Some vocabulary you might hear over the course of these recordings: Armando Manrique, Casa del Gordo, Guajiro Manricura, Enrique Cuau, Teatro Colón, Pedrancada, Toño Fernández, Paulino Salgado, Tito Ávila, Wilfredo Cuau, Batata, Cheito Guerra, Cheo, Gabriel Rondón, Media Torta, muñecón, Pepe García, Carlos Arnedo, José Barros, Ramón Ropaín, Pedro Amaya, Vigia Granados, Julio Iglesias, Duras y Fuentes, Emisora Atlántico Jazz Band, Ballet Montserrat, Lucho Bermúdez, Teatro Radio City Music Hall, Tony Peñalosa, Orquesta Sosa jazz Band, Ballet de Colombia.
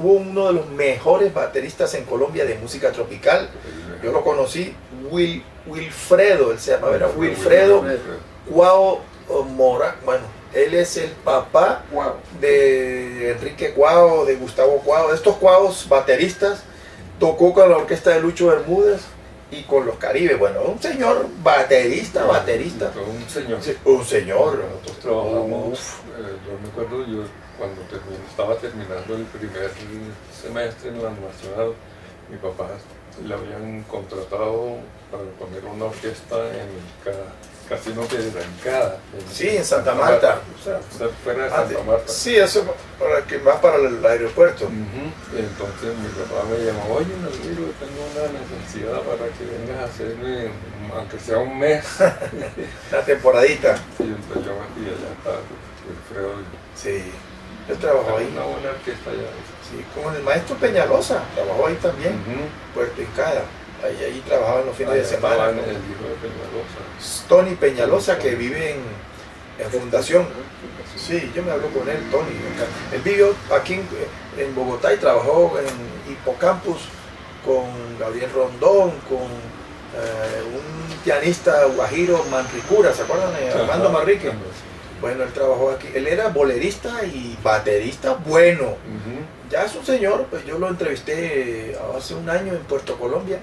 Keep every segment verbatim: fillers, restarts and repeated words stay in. hubo uno de los mejores bateristas en Colombia de música tropical. Yo lo conocí, Will, Wilfredo, él se llamaba, era Wilfredo Cuau Mora. Bueno, él es el papá de Enrique Cuau, de Gustavo Cuau, de estos Cuaus bateristas. Tocó con la orquesta de Lucho Bermúdez y con los Caribes. Bueno, un señor baterista, baterista. Un señor. Un señor. Nosotros trabajamos, eh, yo me acuerdo, yo cuando termino, estaba terminando el primer semestre en la Nacional, mi papá le habían contratado para poner una orquesta en el Casino Pedrancada. Sí, en Santa Marta. O sea, fuera de Santa Marta. Sí, eso para que va para el aeropuerto. Uh-huh. Entonces mi papá me llamó, oye, Nelviro, tengo una necesidad para que vengas a hacerme, aunque sea un mes. La temporadita. Sí, entonces yo me fui allá hasta Wilfredo. Sí, yo trabajo ahí. Una buena orquesta allá. Sí, como el maestro Peñalosa, trabajó ahí también, uh-huh. Puerto Incada. Ahí, ahí trabajaba en los fines allá de semana. El hijo de Peñalosa. Tony Peñalosa, que vive en, en Fundación. Sí, yo me hablo con él, Tony. Él vivió aquí en, en Bogotá y trabajó en Hipocampus con Gabriel Rondón, con eh, un pianista guajiro Manricura, ¿se acuerdan? Armando Manrique. Bueno, él trabajó aquí. Él era bolerista y baterista bueno. Uh-huh. Ya es un señor, pues yo lo entrevisté hace un año en Puerto Colombia.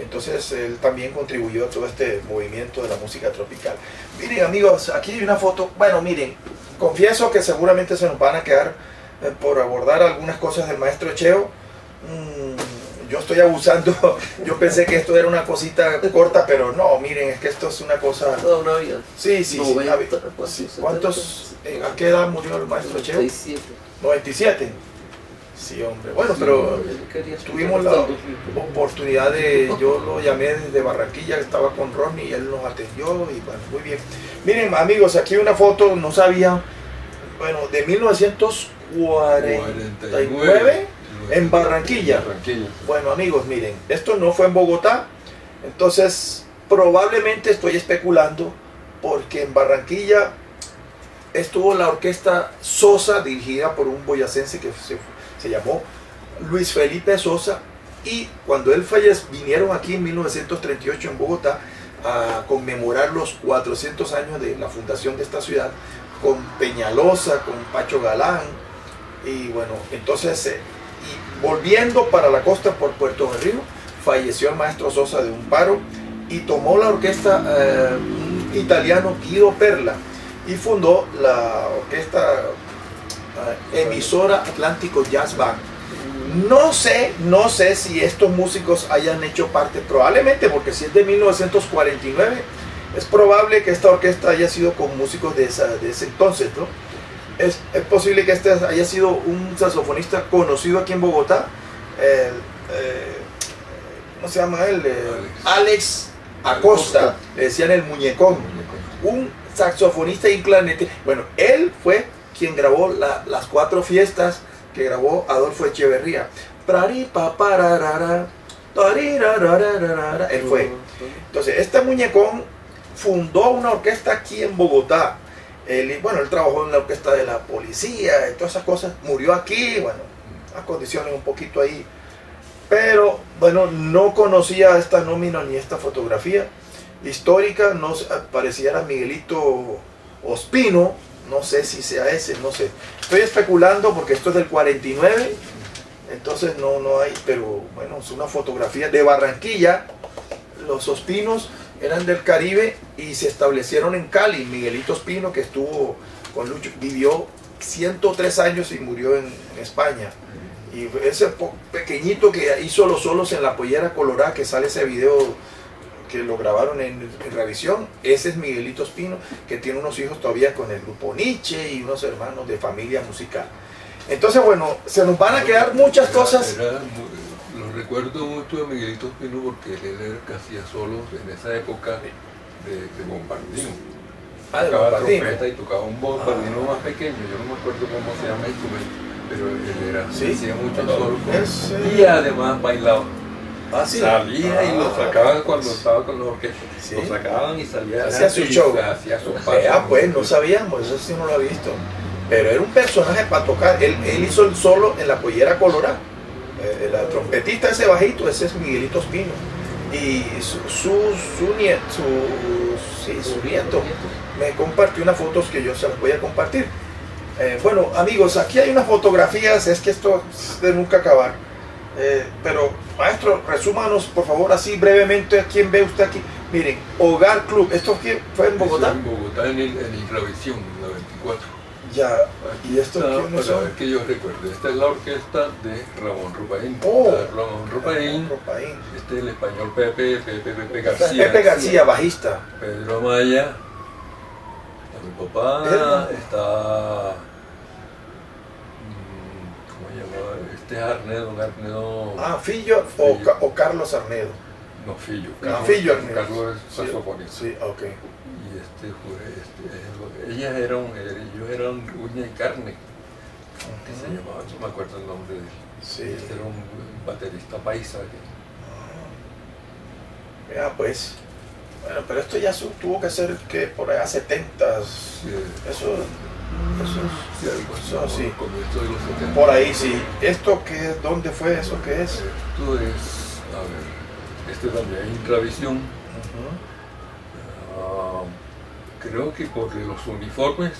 Entonces él también contribuyó a todo este movimiento de la música tropical. Miren amigos, aquí hay una foto. Bueno, miren, confieso que seguramente se nos van a quedar eh, por abordar algunas cosas del maestro Cheo. Mm, yo estoy abusando. Yo pensé que esto era una cosita corta, pero no, miren, es que esto es una cosa... Toda una vida. Sí, sí, noventa, sí. ¿Cuántos, eh, ¿A qué edad murió el maestro Cheo? noventa y siete. ¿noventa y siete? Sí, hombre. Bueno, pero tuvimos la oportunidad de... Yo lo llamé desde Barranquilla, estaba con Ronnie y él nos atendió y bueno, muy bien. Miren, amigos, aquí una foto, no sabía... Bueno, de mil novecientos cuarenta y nueve en Barranquilla. Bueno, amigos, miren, esto no fue en Bogotá. Entonces, probablemente estoy especulando porque en Barranquilla estuvo la orquesta Sosa, dirigida por un boyacense que se fue. Se llamó Luis Felipe Sosa, y cuando él falleció vinieron aquí en mil novecientos treinta y ocho en Bogotá a conmemorar los cuatrocientos años de la fundación de esta ciudad con Peñalosa, con Pacho Galán, y bueno, entonces eh, y volviendo para la costa por Puerto del Río, falleció el maestro Sosa de un paro y tomó la orquesta eh, un italiano Guido Perla y fundó la orquesta Emisora Atlántico Jazz Band. No sé, no sé si estos músicos hayan hecho parte, probablemente, porque si es de mil novecientos cuarenta y nueve, es probable que esta orquesta haya sido con músicos de, esa, de ese entonces, ¿no? Es, es posible que este haya sido un saxofonista conocido aquí en Bogotá, eh, eh, ¿cómo se llama él? Eh, Alex Acosta, le decían el muñecón, un saxofonista y clarinete. Bueno, él fue quien grabó la, las cuatro fiestas que grabó Adolfo Echeverría. Él fue. Entonces, este muñecón fundó una orquesta aquí en Bogotá. Él, bueno, él trabajó en la orquesta de la policía y todas esas cosas. Murió aquí, bueno, las condiciones un poquito ahí. Pero, bueno, no conocía esta nómina ni esta fotografía histórica. Nos pareciera Miguelito Ospino. No sé si sea ese, no sé. Estoy especulando porque esto es del cuarenta y nueve, entonces no, no hay, pero bueno, es una fotografía de Barranquilla. Los Ospinos eran del Caribe y se establecieron en Cali. Miguelito Ospino, que estuvo con Lucho, vivió ciento tres años y murió en España. Y ese pequeñito que hizo los solos en La Pollera Colorada, que sale ese video que lo grabaron en, en revisión, ese es Miguelito Ospino, que tiene unos hijos todavía con el grupo Nietzsche y unos hermanos de familia musical. Entonces, bueno, se nos van a quedar muchas era, cosas. Era, lo recuerdo mucho de Miguelito Ospino porque él era casi a solos en esa época de, de bombardino. Ah, de tocaba bombardino. Y tocaba un bombardino ah. más pequeño, yo no me acuerdo cómo se llama el instrumento, pero él era, ¿sí? hacía mucho solo con, es, eh... y además bailaba. Ah, sí. Salía ah, y lo sacaban cuando estaba con los orquestas. ¿Sí? Lo sacaban y salía. Hacía su show. Hacía su paso. Ah, pues no sabíamos, eso sí no lo había visto. pero era un personaje para tocar. Él, él hizo el solo en La Pollera Colorada. Eh, la trompetista, ese bajito, ese es Miguelito Ospino. Y su, su, su nieto, su, sí, su nieto me compartió unas fotos que yo se las voy a compartir. Eh, bueno, amigos, aquí hay unas fotografías, es que esto es de nunca acabar. Eh, pero, maestro, resúmanos, por favor, así brevemente, ¿quién ve usted aquí? Miren, Hogar Club, ¿esto fue en Bogotá? Eso en Bogotá, en, el, en Infravisión, en la veinticuatro. Ya, aquí ¿y esto quién es? Para ver que yo recuerdo, esta es la orquesta de Ramón Ropaín. Oh, Ramón Ropaín. Ropaín. Este es el español Pepe, Pepe, Pepe García. Pepe García, bajista. Pedro Amaya. Mi papá, está, ¿cómo se llamaba? Este es Arnedo, un Arnedo... Ah, Fillo, Fillo. O, o Carlos Arnedo. No, Fillo. Carlos, no, Fillo Arnedo. Carlos es saxofonista. Sí, ok. Y este fue, este, ellas eran, ellos eran uña y carne, que uh-huh. se llamaba, yo me acuerdo el nombre de él. Sí. Este era un baterista paisa. Uh-huh. Mira pues. Bueno, pero esto ya su, tuvo que ser que por allá setentas, sí. eso, eso, sí, eso no, sí. setenta. Por ahí sí. ¿Esto qué es? ¿Dónde fue eso? ¿Qué es? Esto es, a ver, este también es Intravisión. Uh-huh. uh, creo que por los uniformes,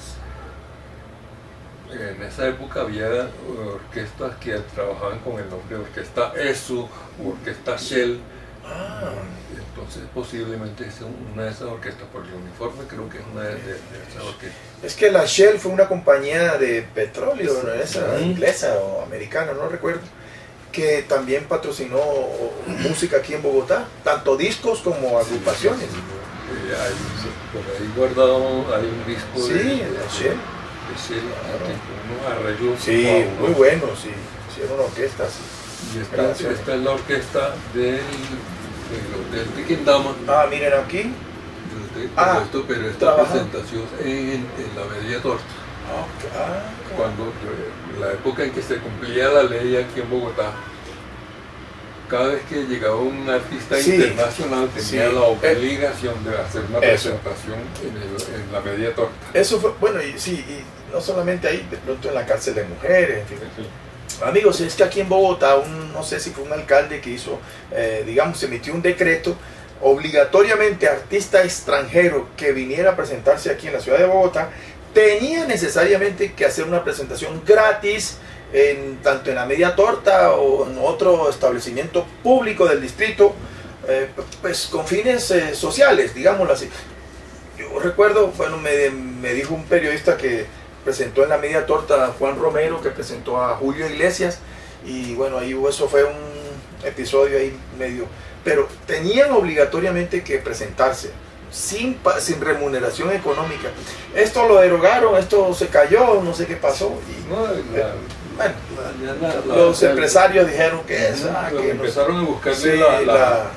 en esa época había orquestas que trabajaban con el nombre de Orquesta E S U, Orquesta Shell. Ah. Entonces posiblemente es una de esas orquestas, por el uniforme creo que es una de, de, de esas orquestas. Es que la Shell fue una compañía de petróleo, sí, ¿no? Esa, sí. Inglesa o americana, no recuerdo, que también patrocinó música aquí en Bogotá, tanto discos como agrupaciones. Sí, sí, sí. Eh, hay, sí. Por ahí guardado hay un disco, sí, de, de, la Shell. De Shell, claro. Unos arreglos, sí, fabulosos. Muy buenos, sí, hicieron orquestas, sí. Y esta, esta es la orquesta del, del, del Tequendama. Ah, miren aquí. Ah, esto, pero esta trabaja. Presentación en, en la Media Torta. Ah, okay. Cuando la época en que se cumplía la ley aquí en Bogotá, cada vez que llegaba un artista, sí, internacional tenía, sí, la obligación de hacer una eso. presentación en, el, en la Media Torta. Eso fue, bueno, y sí, y no solamente ahí, de pronto en la cárcel de mujeres, en fin. Sí. Amigos, es que aquí en Bogotá, un, no sé si fue un alcalde que hizo, eh, digamos, se emitió un decreto obligatoriamente artista extranjero que viniera a presentarse aquí en la ciudad de Bogotá, tenía necesariamente que hacer una presentación gratis, en, tanto en la Media Torta o en otro establecimiento público del distrito, eh, pues con fines eh, sociales, digámoslo así. Yo recuerdo, bueno, me, me dijo un periodista que presentó en la Media Torta a Juan Romero, que presentó a Julio Iglesias, y bueno, ahí eso fue un episodio ahí medio, pero tenían obligatoriamente que presentarse sin, sin remuneración económica. Esto lo derogaron, esto se cayó, no sé qué pasó, y no, la, bueno, la, la, la, los la, empresarios la, dijeron que eso, ah, que empezaron no, a buscarle, sí, la, la, la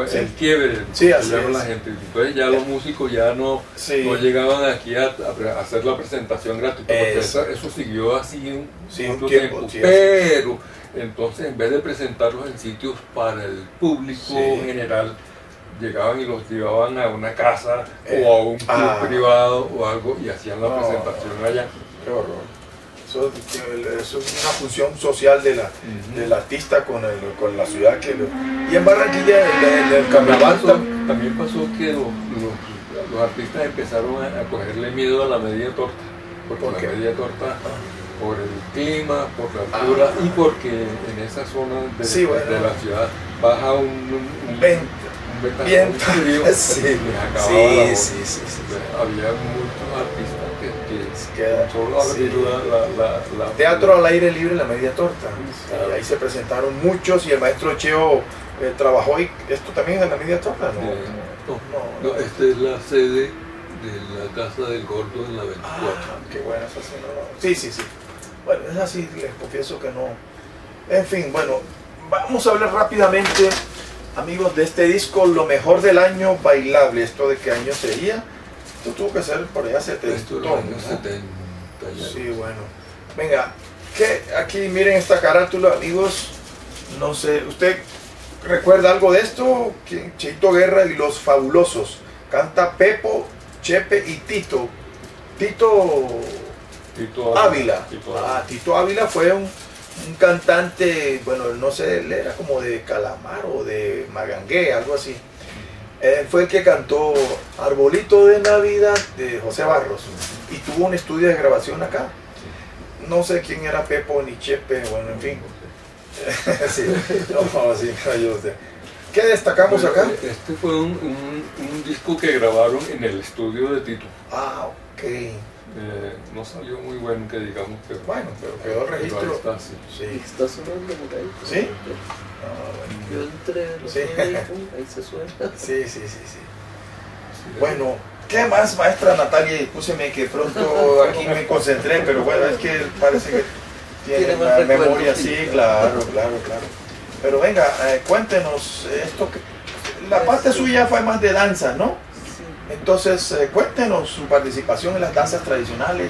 el sí. quiebre, sí, así la gente. Entonces ya los músicos ya no, sí. no llegaban aquí a, a hacer la presentación gratuita, porque eso, eso siguió así en sí, un tiempo, tiempo. Sí, pero entonces en vez de presentarlos en sitios para el público, sí, general, llegaban y los llevaban a una casa, eh, o a un club ah, privado o algo, y hacían la no, presentación allá. Qué horror. Eso, eso es una función social de la, uh-huh, del artista con, el, con la ciudad. Que lo, y en Barranquilla, el, el, el carnaval también, también pasó que los, los, los artistas empezaron a, a cogerle miedo a la Media Torta, porque ¿Por la Media Torta, ah. por el clima, por la altura, ah. y porque en esa zona de, sí, bueno, de la ciudad baja un, un, un vento, un viento, sí, sí, sí, sí, sí, sí. Había muchos artistas. Queda, sí, la, la, la, la, teatro al aire libre en la Media Torta, claro. Ahí se presentaron muchos, y el maestro Cheo eh, trabajó, y esto también es en la Media Torta, ¿no? Eh, no, no, no, esta es la sede de la Casa del Gordo en la veinticuatro. Ah, qué buena esa sede, ¿no? Sí, sí, sí. Bueno, es así, les confieso que no. En fin, bueno, vamos a hablar rápidamente, amigos, de este disco, Lo Mejor del Año Bailable. ¿Esto de qué año sería? Esto tuvo que ser por allá setentón, ¿no? setenta. Sí, bueno. Venga, que aquí miren esta carátula, amigos. No sé, ¿usted recuerda algo de esto? Cheito Guerra y Los Fabulosos. Canta Pepo, Chepe y Tito. Tito Tito Ávila. Tito Ávila. Ah, Tito Ávila fue un, un cantante, bueno, no sé, él era como de Calamar o de Magangué, algo así. Él fue el que cantó Arbolito de Navidad de José Barros y tuvo un estudio de grabación acá. No sé quién era Pepo ni Chepe, bueno, en fin. Sí, no, sí, yo sé. ¿Qué destacamos bueno, acá? Este fue un, un, un disco que grabaron en el estudio de Tito. Ah, ok. Eh, no salió muy bueno, que digamos, pero bueno, pero quedó registro. Pero está, sí. Sí. Está sonando por ahí. ¿Sí? ¿Sí? Ah, bueno. Yo entre los sí. Ahí se suena. Sí, sí, sí, sí. Sí, bueno. ¿Qué más, maestra Natalia? Discúlpeme que pronto aquí me concentré, pero bueno, es que parece que tiene una memoria así, claro, claro, claro. Pero venga, eh, cuéntenos esto. Que, la parte suya fue más de danza, ¿no? Entonces, eh, cuéntenos su participación en las danzas tradicionales.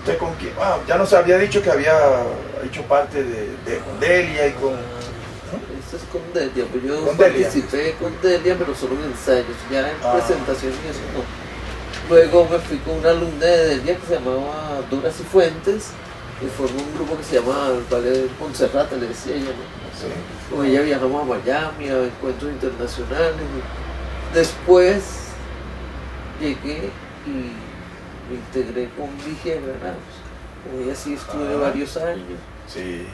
Usted con quién, ah, ya nos había dicho que había hecho parte de, de con Delia y con... es con Delia, pues yo ¿Con participé Delia? con Delia, pero solo en ensayos, ya en ah. presentaciones y eso no. Luego me fui con una alumna de Delia que se llamaba Duras y Fuentes, y formó un grupo que se llama el Ballet Montserrat, le decía ella, ¿no? Sí. Con ella viajamos a Miami, a encuentros internacionales. Después llegué y me integré con Vigia Granados, con ella sí estuve ah. varios años. Sí.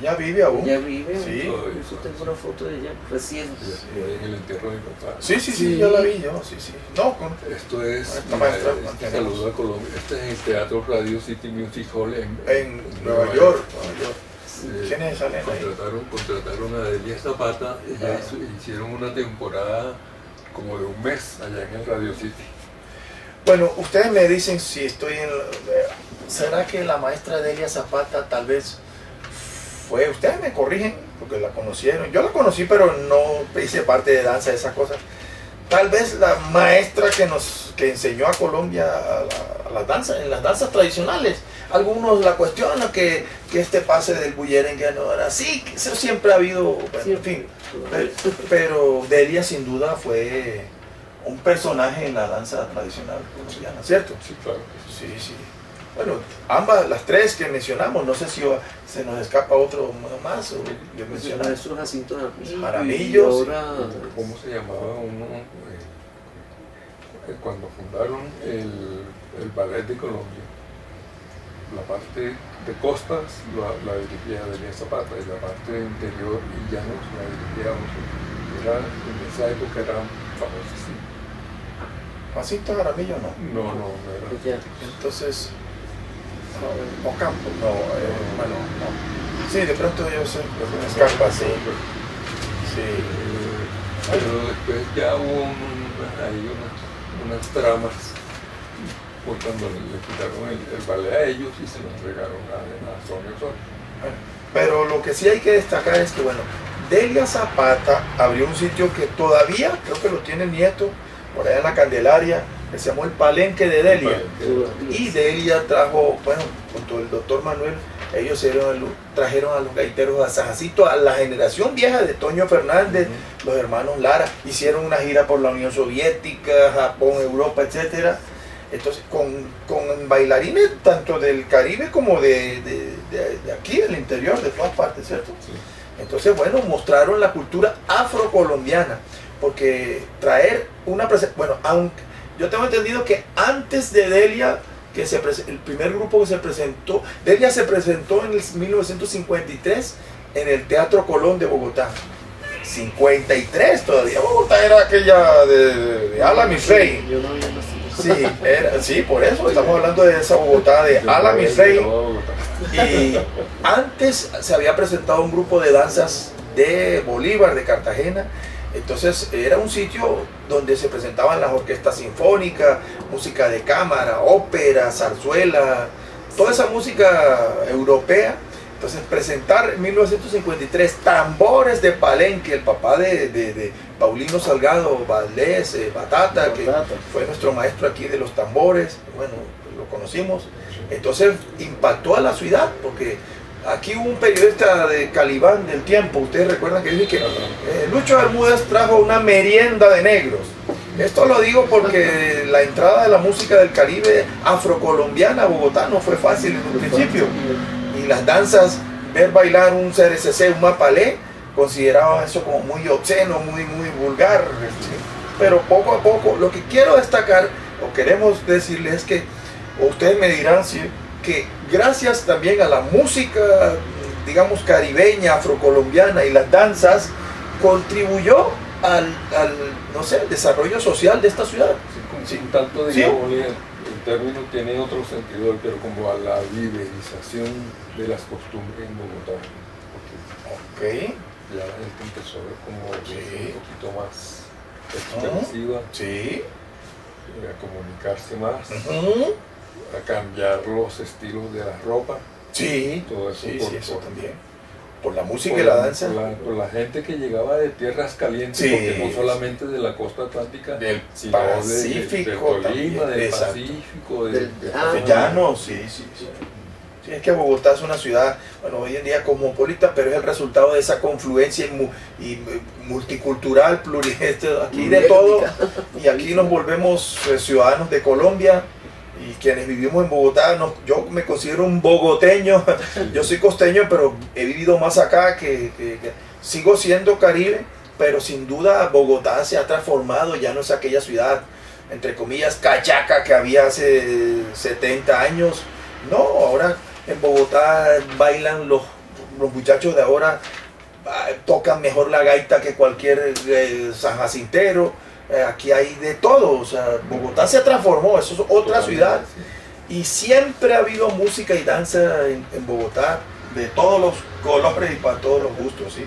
Ella vive aún. Ella vive, sí. Yo tengo una foto de ella reciente. Sí. En el entierro de mi papá. Sí, sí, sí, sí, yo la vi yo, sí, sí. No, con... Esto es, esta maestra, este saludo a Colombia. Este es el Teatro Radio City Music Hall en, en, en Nueva, Nueva York. York. Nueva York. Sí. Eh, ¿Quiénes salen ahí? Contrataron, contrataron a Delia Zapata, ella hizo, hicieron una temporada como de un mes allá en el Radio City. Bueno, ustedes me dicen si estoy en... ¿Será que la maestra Delia Zapata tal vez... Pues ustedes me corrigen, porque la conocieron. Yo la conocí, pero no hice parte de danza, de esas cosas. Tal vez la maestra que nos que enseñó a Colombia a la, a la danza, en las danzas tradicionales. Algunos la cuestionan, que, que este pase del bullerengue no era así. Eso siempre ha habido, bueno, en fin. Pero Delia, sin duda, fue un personaje en la danza tradicional colombiana, ¿cierto? Sí, claro. Sí, sí. Bueno, ambas, las tres que mencionamos, no sé si se nos escapa otro más. O yo mencioné Maestro Jacinto Jaramillo. Ahora, ¿cómo se llamaba uno? Eh, cuando fundaron el, el Ballet de Colombia, la parte de costas la, la dirigía Delia Zapata y la parte interior y llanos la dirigía Oso. Era, en esa época era famosísimo. ¿Jacinto Jaramillo no? No, no, no era. Entonces... No, o campo, no, eh, bueno, no. Sí, de pronto yo sé, me escapa, sí. Sí. Pero después ya hubo un, ahí unas, unas tramas, por cuando le quitaron el, el ballet a ellos y se lo entregaron a, a Sonia Osorio. Pero lo que sí hay que destacar es que, bueno, Delia Zapata abrió un sitio que todavía, creo que lo tiene el nieto, por allá en la Candelaria, que se llamó el Palenque de Delia. Y Delia trajo, bueno, junto al doctor Manuel, ellos trajeron a los gaiteros de Sajacito, a la generación vieja de Toño Fernández, uh-huh. los hermanos Lara, hicieron una gira por la Unión Soviética, Japón, Europa, etcétera. Entonces, con, con bailarines tanto del Caribe como de, de, de, de aquí, del interior, de todas partes, ¿cierto? Sí. Entonces, bueno, mostraron la cultura afrocolombiana, porque traer una presencia, bueno, aunque yo tengo entendido que antes de Delia, que se el primer grupo que se presentó, Delia se presentó en el mil novecientos cincuenta y tres en el Teatro Colón de Bogotá. cincuenta y tres todavía, Bogotá era aquella de, de Alamis Rey. Yo no había nacido. Sí, era, sí, por eso estamos hablando de esa Bogotá de Alamis Rey. Y antes se había presentado un grupo de danzas de Bolívar, de Cartagena. Entonces era un sitio donde se presentaban las orquestas sinfónicas, música de cámara, ópera, zarzuela, toda esa música europea. Entonces presentar en mil novecientos cincuenta y tres Tambores de Palenque, el papá de, de, de Paulino Salgado Valdés, eh, Batata, Batata, que fue nuestro maestro aquí de los tambores, bueno, lo conocimos. Entonces impactó a la ciudad porque... Aquí hubo un periodista de Calibán del Tiempo, ustedes recuerdan que dice que eh, Lucho Bermúdez trajo una merienda de negros. Esto lo digo porque la entrada de la música del Caribe afrocolombiana a Bogotá no fue fácil en un principio. Y las danzas, ver bailar un C R C C, un mapalé, consideraba eso como muy obsceno, muy, muy vulgar. ¿Sí? Pero poco a poco, lo que quiero destacar, o queremos decirles, es que ustedes me dirán, ¿sí?, que gracias también a la música, digamos, caribeña, afrocolombiana y las danzas, contribuyó al, al no sé, desarrollo social de esta ciudad. Sí, con, con tanto, digamos, ¿sí?, el término tiene otro sentido, pero como a la liberización de las costumbres en Bogotá. Porque ok. Ya la gente empezó a ver como okay. un poquito más expresiva, uh-huh. sí. a comunicarse más, uh-huh. a cambiar los estilos de la ropa. Sí, todo eso, sí, por, sí, eso por, también. Por la música por, y la danza. Por la, por la gente que llegaba de tierras calientes, sí, porque no solamente de la costa atlántica, del sino Pacífico, de, de, de Tolima, del exacto. Pacífico, del, del, del ah, llano, sí, sí, sí. Sí, es que Bogotá es una ciudad, bueno, hoy en día cosmopolita, pero es el resultado de esa confluencia y, y multicultural, plurieste, aquí de todo, y aquí nos volvemos eh, ciudadanos de Colombia. Y quienes vivimos en Bogotá, no, yo me considero un bogoteño, yo soy costeño, pero he vivido más acá, que, que, que sigo siendo Caribe, pero sin duda Bogotá se ha transformado, ya no es aquella ciudad, entre comillas, cachaca que había hace setenta años, no, ahora en Bogotá bailan los, los muchachos de ahora, tocan mejor la gaita que cualquier eh, sanjacintero. Aquí hay de todo, o sea, Bogotá se transformó, eso es otra Totalmente, ciudad sí. y siempre ha habido música y danza en, en Bogotá, de todos los colores y para todos los gustos, ¿sí?